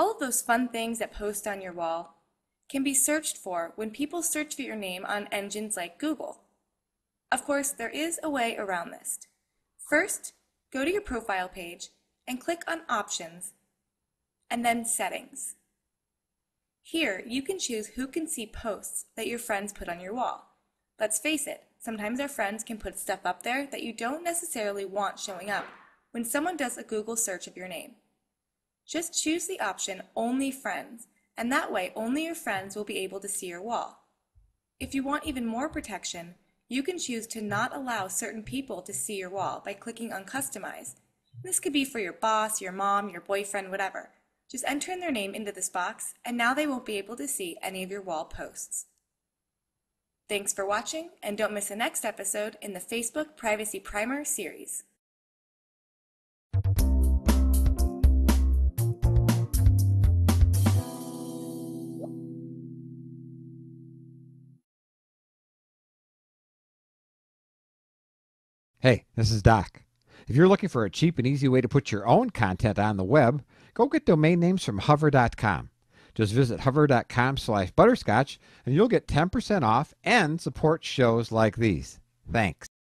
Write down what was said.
All of those fun things that post on your wall can be searched for when people search for your name on engines like Google. Of course, there is a way around this. First, go to your profile page and click on Options and then Settings. Here, you can choose who can see posts that your friends put on your wall. Let's face it, sometimes our friends can put stuff up there that you don't necessarily want showing up when someone does a Google search of your name. Just choose the option Only Friends, and that way only your friends will be able to see your wall. If you want even more protection, you can choose to not allow certain people to see your wall by clicking on Customize. This could be for your boss, your mom, your boyfriend, whatever. Just enter in their name into this box, and now they won't be able to see any of your wall posts. Thanks for watching, and don't miss the next episode in the Facebook Privacy Primer series. Hey, this is Doc. If you're looking for a cheap and easy way to put your own content on the web, go get domain names from Hover.com. Just visit Hover.com/butterscotch and you'll get 10% off and support shows like these. Thanks.